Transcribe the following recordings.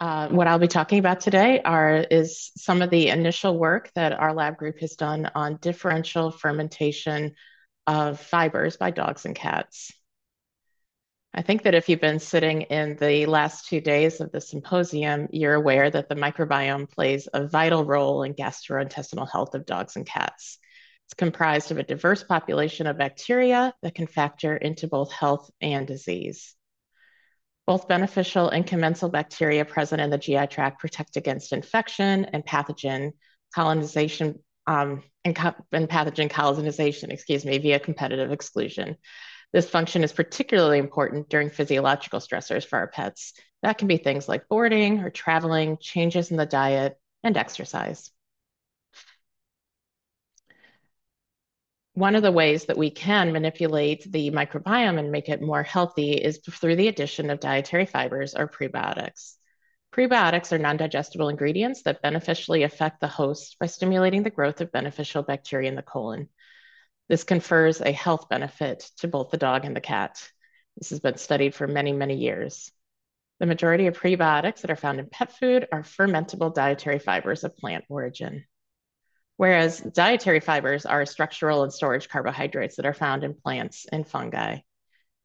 What I'll be talking about today is some of the initial work that our lab group has done on differential fermentation of fibers by dogs and cats. I think that if you've been sitting in the last 2 days of the symposium, you're aware that the microbiome plays a vital role in gastrointestinal health of dogs and cats. It's comprised of a diverse population of bacteria that can factor into both health and disease. Both beneficial and commensal bacteria present in the GI tract protect against infection and pathogen colonization, via competitive exclusion. This function is particularly important during physiological stressors for our pets. That can be things like boarding or traveling, changes in the diet, and exercise. One of the ways that we can manipulate the microbiome and make it more healthy is through the addition of dietary fibers or prebiotics. Prebiotics are non-digestible ingredients that beneficially affect the host by stimulating the growth of beneficial bacteria in the colon. This confers a health benefit to both the dog and the cat. This has been studied for many, many years. The majority of prebiotics that are found in pet food are fermentable dietary fibers of plant origin, whereas dietary fibers are structural and storage carbohydrates that are found in plants and fungi.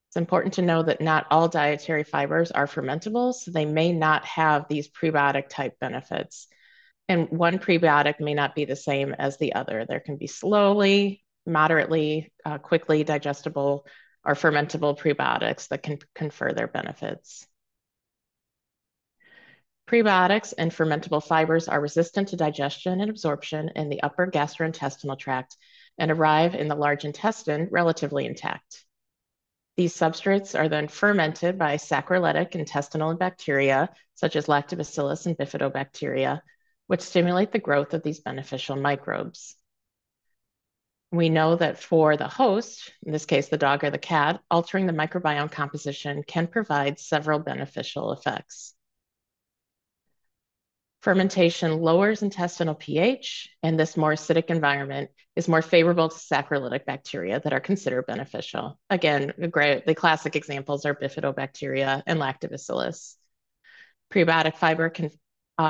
It's important to know that not all dietary fibers are fermentable, so they may not have these prebiotic type benefits. And one prebiotic may not be the same as the other. There can be slowly, moderately, quickly digestible or fermentable prebiotics that can confer their benefits. Prebiotics and fermentable fibers are resistant to digestion and absorption in the upper gastrointestinal tract and arrive in the large intestine relatively intact. These substrates are then fermented by saccharolytic intestinal bacteria, such as lactobacillus and bifidobacteria, which stimulate the growth of these beneficial microbes. We know that for the host, in this case, the dog or the cat, altering the microbiome composition can provide several beneficial effects. Fermentation lowers intestinal pH, and this more acidic environment is more favorable to saccharolytic bacteria that are considered beneficial. Again, the classic examples are bifidobacteria and lactobacillus. Prebiotic fiber can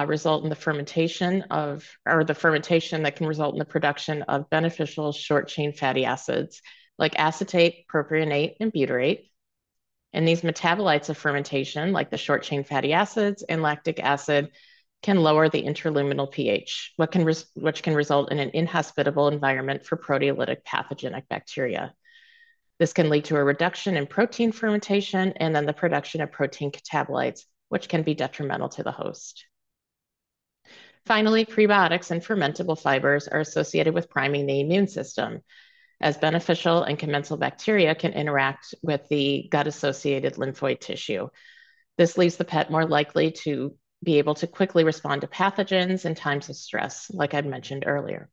result in the fermentation that can result in the production of beneficial short-chain fatty acids like acetate, propionate, and butyrate. And these metabolites of fermentation, like the short-chain fatty acids and lactic acid, can lower the interluminal pH, which can result in an inhospitable environment for proteolytic pathogenic bacteria. This can lead to a reduction in protein fermentation and then the production of protein catabolites, which can be detrimental to the host. Finally, prebiotics and fermentable fibers are associated with priming the immune system, as beneficial and commensal bacteria can interact with the gut-associated lymphoid tissue. This leaves the pet more likely to be able to quickly respond to pathogens in times of stress, like I'd mentioned earlier.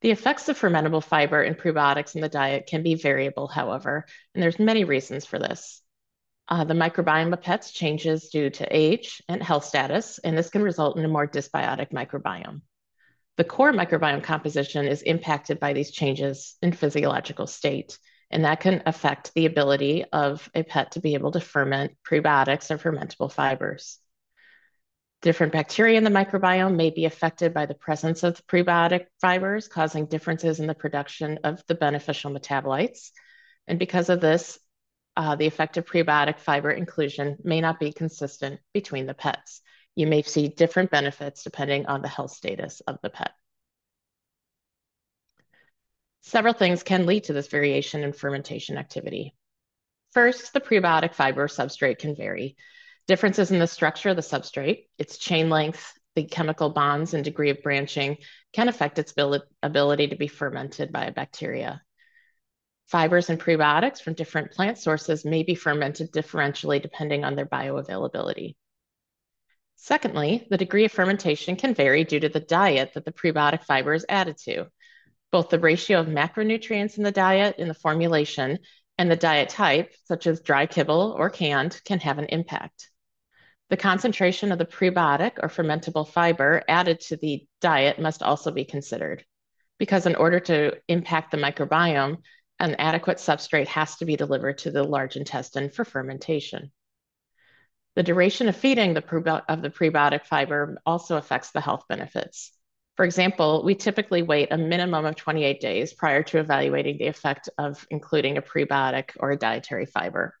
The effects of fermentable fiber and prebiotics in the diet can be variable, however, and there's many reasons for this. The microbiome of pets changes due to age and health status, and this can result in a more dysbiotic microbiome. The core microbiome composition is impacted by these changes in physiological state, and that can affect the ability of a pet to be able to ferment prebiotics and fermentable fibers. Different bacteria in the microbiome may be affected by the presence of the prebiotic fibers, causing differences in the production of the beneficial metabolites. And because of this, the effect of prebiotic fiber inclusion may not be consistent between the pets. You may see different benefits depending on the health status of the pet. Several things can lead to this variation in fermentation activity. First, the prebiotic fiber substrate can vary. Differences in the structure of the substrate, its chain length, the chemical bonds, and degree of branching can affect its ability to be fermented by a bacteria. Fibers and prebiotics from different plant sources may be fermented differentially depending on their bioavailability. Secondly, the degree of fermentation can vary due to the diet that the prebiotic fiber is added to. Both the ratio of macronutrients in the diet in the formulation and the diet type, such as dry kibble or canned, can have an impact. The concentration of the prebiotic or fermentable fiber added to the diet must also be considered, because in order to impact the microbiome, an adequate substrate has to be delivered to the large intestine for fermentation. The duration of feeding the prebiotic fiber also affects the health benefits. For example, we typically wait a minimum of 28 days prior to evaluating the effect of including a prebiotic or a dietary fiber.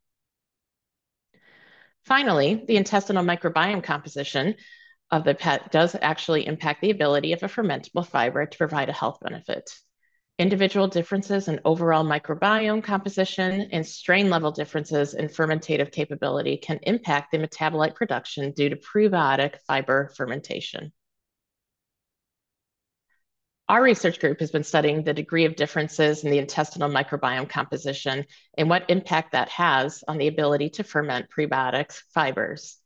Finally, the intestinal microbiome composition of the pet does actually impact the ability of a fermentable fiber to provide a health benefit. Individual differences in overall microbiome composition and strain level differences in fermentative capability can impact the metabolite production due to prebiotic fiber fermentation. Our research group has been studying the degree of differences in the intestinal microbiome composition and what impact that has on the ability to ferment prebiotic fibers.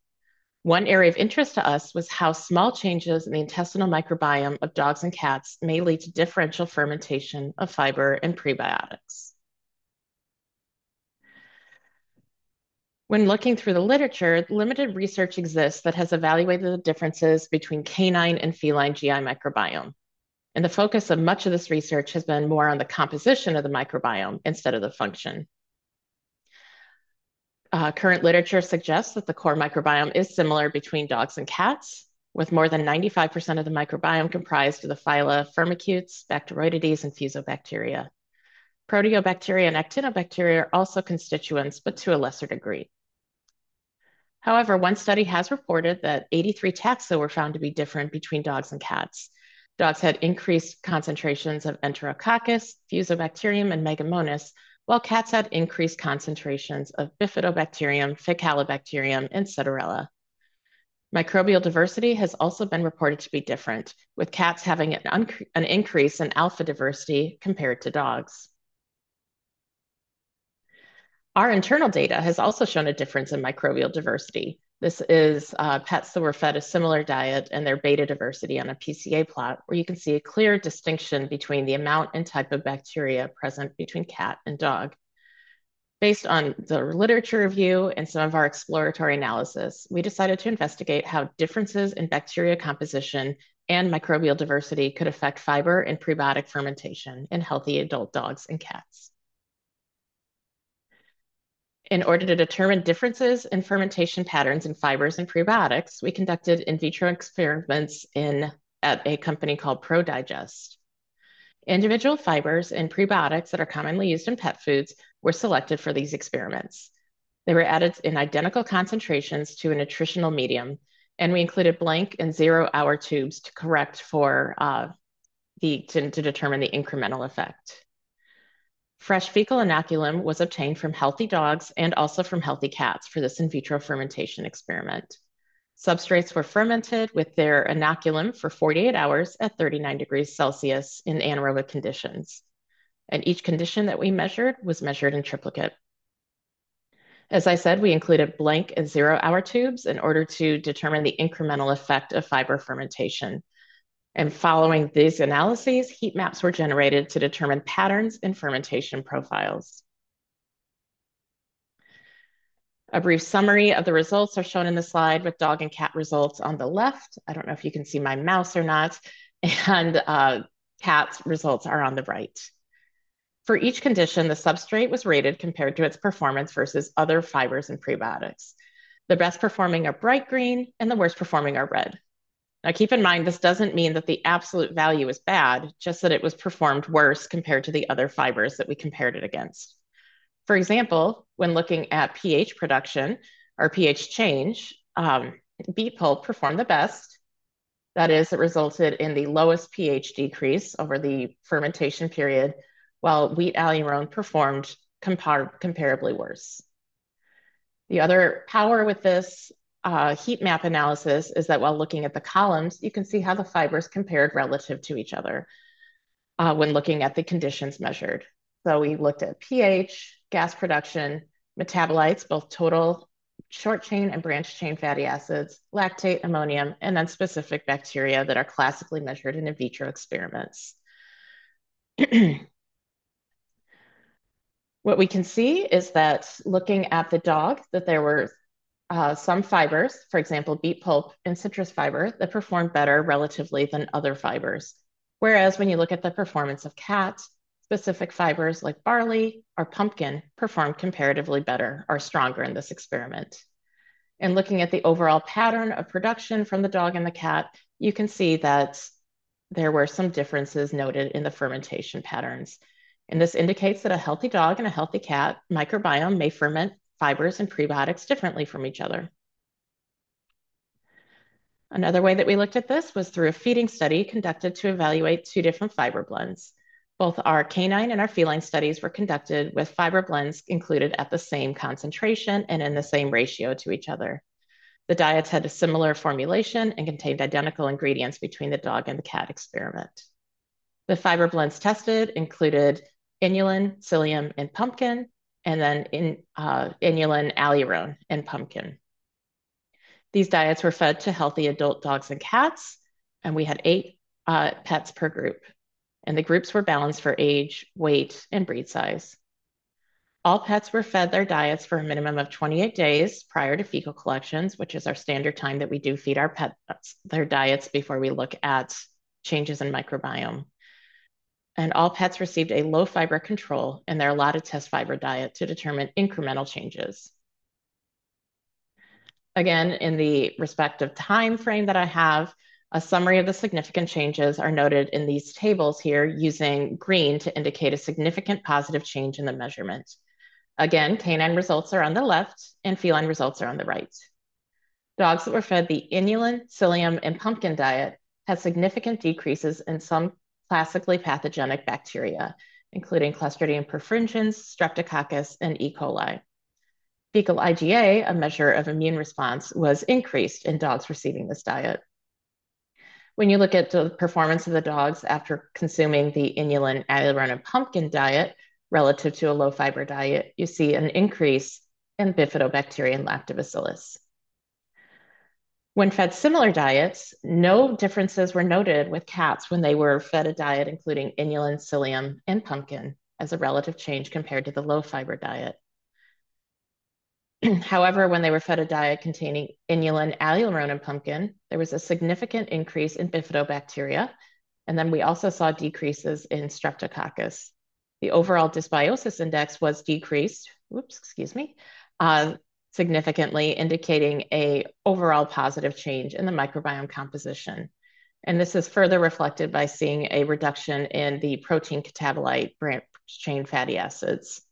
One area of interest to us was how small changes in the intestinal microbiome of dogs and cats may lead to differential fermentation of fiber and prebiotics. When looking through the literature, limited research exists that has evaluated the differences between canine and feline GI microbiome. And the focus of much of this research has been more on the composition of the microbiome instead of the function. Current literature suggests that the core microbiome is similar between dogs and cats, with more than 95% of the microbiome comprised of the phyla Firmicutes, Bacteroidetes, and Fusobacteria. Proteobacteria and Actinobacteria are also constituents, but to a lesser degree. However, one study has reported that 83 taxa were found to be different between dogs and cats. Dogs had increased concentrations of Enterococcus, Fusobacterium, and Megamonas, while cats had increased concentrations of Bifidobacterium, Faecalibacterium, and Cetorella. Microbial diversity has also been reported to be different, with cats having an increase in alpha diversity compared to dogs. Our internal data has also shown a difference in microbial diversity. This is pets that were fed a similar diet and their beta diversity on a PCA plot, where you can see a clear distinction between the amount and type of bacteria present between cat and dog. Based on the literature review and some of our exploratory analysis, we decided to investigate how differences in bacteria composition and microbial diversity could affect fiber and prebiotic fermentation in healthy adult dogs and cats. In order to determine differences in fermentation patterns in fibers and prebiotics, we conducted in vitro experiments at a company called ProDigest. Individual fibers and prebiotics that are commonly used in pet foods were selected for these experiments. They were added in identical concentrations to a nutritional medium, and we included blank and 0-hour tubes to correct for to determine the incremental effect. Fresh fecal inoculum was obtained from healthy dogs and also from healthy cats for this in vitro fermentation experiment. Substrates were fermented with their inoculum for 48 hours at 39 degrees Celsius in anaerobic conditions. And each condition that we measured was measured in triplicate. As I said, we included blank and 0-hour tubes in order to determine the incremental effect of fiber fermentation. And following these analyses, heat maps were generated to determine patterns and fermentation profiles. A brief summary of the results are shown in the slide with dog and cat results on the left. I don't know if you can see my mouse or not. And cat's results are on the right. For each condition, the substrate was rated compared to its performance versus other fibers and prebiotics. The best performing are bright green and the worst performing are red. Now, keep in mind, this doesn't mean that the absolute value is bad, just that it was performed worse compared to the other fibers that we compared it against. For example, when looking at pH production or pH change, beet pulp performed the best. That is, it resulted in the lowest pH decrease over the fermentation period, while wheat alurone performed comparably worse. The other power with this heat map analysis is that while looking at the columns, you can see how the fibers compared relative to each other when looking at the conditions measured. So we looked at pH, gas production, metabolites, both total short chain and branch chain fatty acids, lactate, ammonium, and then specific bacteria that are classically measured in vitro experiments. What we can see is that looking at the dog, that there were some fibers, for example, beet pulp and citrus fiber, that perform better relatively than other fibers. Whereas when you look at the performance of cats, specific fibers like barley or pumpkin perform comparatively better or stronger in this experiment. and looking at the overall pattern of production from the dog and the cat, you can see that there were some differences noted in the fermentation patterns. And this indicates that a healthy dog and a healthy cat microbiome may ferment fibers and prebiotics differently from each other. Another way that we looked at this was through a feeding study conducted to evaluate two different fiber blends. Both our canine and our feline studies were conducted with fiber blends included at the same concentration and in the same ratio to each other. The diets had a similar formulation and contained identical ingredients between the dog and the cat experiment. The fiber blends tested included inulin, psyllium, and pumpkin, and then inulin, allurone, and pumpkin. These diets were fed to healthy adult dogs and cats, and we had 8 pets per group. And the groups were balanced for age, weight, and breed size. All pets were fed their diets for a minimum of 28 days prior to fecal collections, which is our standard time that we do feed our pets their diets before we look at changes in microbiome. And all pets received a low fiber control in their allotted test fiber diet to determine incremental changes. Again, in the respective time frame that I have, a summary of the significant changes are noted in these tables here using green to indicate a significant positive change in the measurement. Again, canine results are on the left and feline results are on the right. Dogs that were fed the inulin, psyllium, and pumpkin diet had significant decreases in some classically pathogenic bacteria, including Clostridium perfringens, Streptococcus, and E. coli. Fecal IgA, a measure of immune response, was increased in dogs receiving this diet. When you look at the performance of the dogs after consuming the inulin, allurone, and pumpkin diet relative to a low fiber diet, you see an increase in Bifidobacteria and lactobacillus. When fed similar diets, no differences were noted with cats when they were fed a diet including inulin, psyllium, and pumpkin as a relative change compared to the low fiber diet. However, when they were fed a diet containing inulin, allurone, and pumpkin, there was a significant increase in Bifidobacteria, and then we also saw decreases in Streptococcus. The overall dysbiosis index was decreased, significantly, indicating an overall positive change in the microbiome composition. And this is further reflected by seeing a reduction in the protein catabolite branch-chain fatty acids.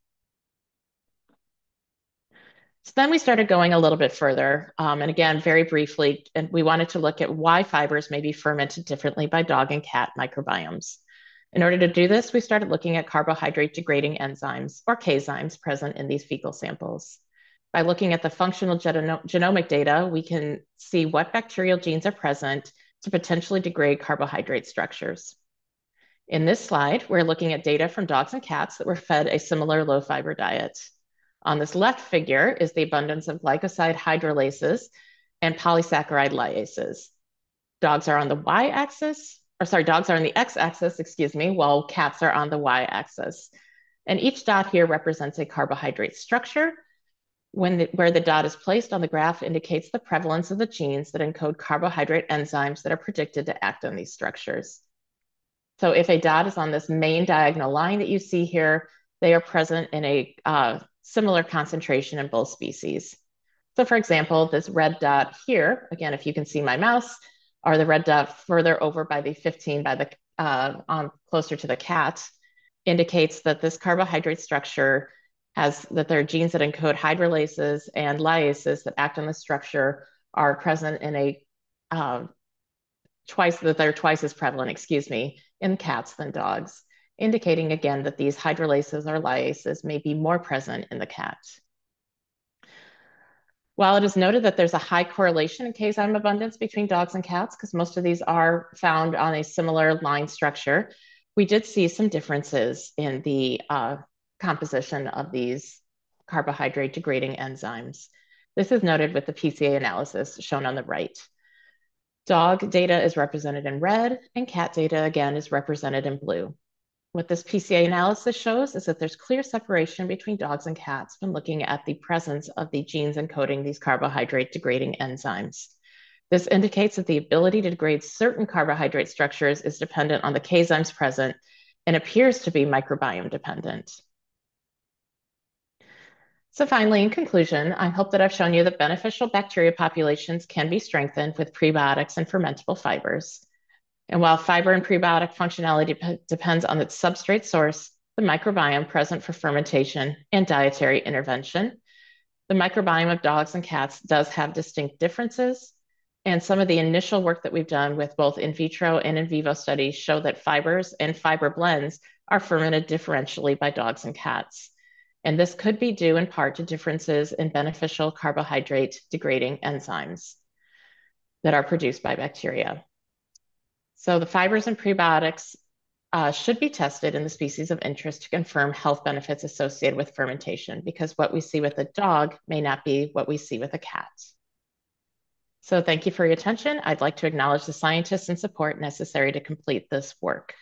So then we started going a little bit further, and again, very briefly, and we wanted to look at why fibers may be fermented differently by dog and cat microbiomes. In order to do this, we started looking at carbohydrate-degrading enzymes, or Kzymes, present in these fecal samples. By looking at the functional genomic data, we can see what bacterial genes are present to potentially degrade carbohydrate structures. In this slide, we're looking at data from dogs and cats that were fed a similar low-fiber diet. On this left figure is the abundance of glycoside hydrolases and polysaccharide lyases. Dogs are on the x-axis, while cats are on the y-axis. And each dot here represents a carbohydrate structure. Where the dot is placed on the graph indicates the prevalence of the genes that encode carbohydrate enzymes that are predicted to act on these structures. So if a dot is on this main diagonal line that you see here, they are present in a similar concentration in both species. So for example, this red dot here, again, if you can see my mouse, or the red dot further over by the 15 by the closer to the cat, indicates that this carbohydrate structure there are genes that encode hydrolases and lyases that act on the structure are present in a, twice as prevalent, in cats than dogs, indicating again that these hydrolases or lyases may be more present in the cat. While it is noted that there's a high correlation in Kzyme abundance between dogs and cats, because most of these are found on a similar line structure, we did see some differences in the composition of these carbohydrate degrading enzymes. This is noted with the PCA analysis shown on the right. Dog data is represented in red, and cat data again is represented in blue. What this PCA analysis shows is that there's clear separation between dogs and cats when looking at the presence of the genes encoding these carbohydrate degrading enzymes. This indicates that the ability to degrade certain carbohydrate structures is dependent on the Kzymes present and appears to be microbiome dependent. So finally, in conclusion, I hope that I've shown you that beneficial bacteria populations can be strengthened with prebiotics and fermentable fibers. And while fiber and prebiotic functionality depends on its substrate source, the microbiome present for fermentation, and dietary intervention. The microbiome of dogs and cats does have distinct differences, and some of the initial work that we've done with both in vitro and in vivo studies show that fibers and fiber blends are fermented differentially by dogs and cats. And this could be due in part to differences in beneficial carbohydrate degrading enzymes that are produced by bacteria. So the fibers and prebiotics should be tested in the species of interest to confirm health benefits associated with fermentation, because what we see with a dog may not be what we see with a cat. So thank you for your attention. I'd like to acknowledge the scientists and support necessary to complete this work.